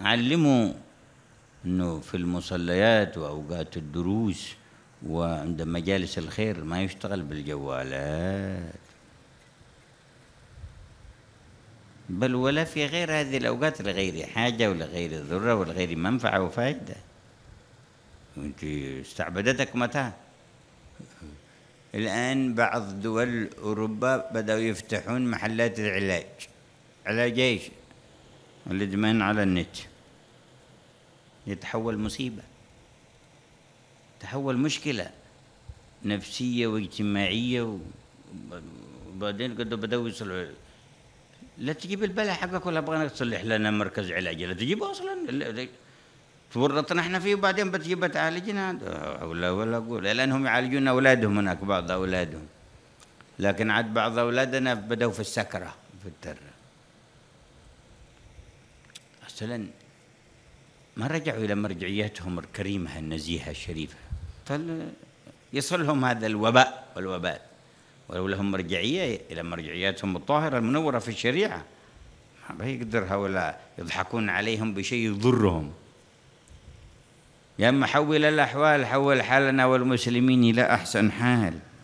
علموا أنه في المصليات وأوقات الدروس وعند مجالس الخير ما يشتغل بالجوالات، بل ولا في غير هذه الأوقات لغير حاجة ولغير ذرة ولغير منفعة وفائدة. وانت استعبدتك متى؟ الآن بعض دول أوروبا بدأوا يفتحون محلات العلاج، علاج ايش؟ الإدمان على النت. يتحول مصيبة، تحول مشكلة نفسية واجتماعية، وبعدين قد بدأوا يصلحوا. لا تجيب البلاء حقك ولا بغينا تصلح لنا مركز علاج، لا تجيبه أصلا، تورطنا احنا فيه وبعدين بتجيبها تعالجنا. ولا أقول لأنهم يعالجون أولادهم، هناك بعض أولادهم، لكن عاد بعض أولادنا بدأوا في السكرة في الترة أصلا، ما رجعوا إلى مرجعيتهم الكريمة النزيهة الشريفة. فليصلهم هذا الوباء والوبال، ولو لهم مرجعية إلى مرجعياتهم الطاهرة المنورة في الشريعة، ما يقدر هؤلاء يضحكون عليهم بشيء يضرهم. يا أما حول الأحوال، حول حالنا والمسلمين إلى أحسن حال.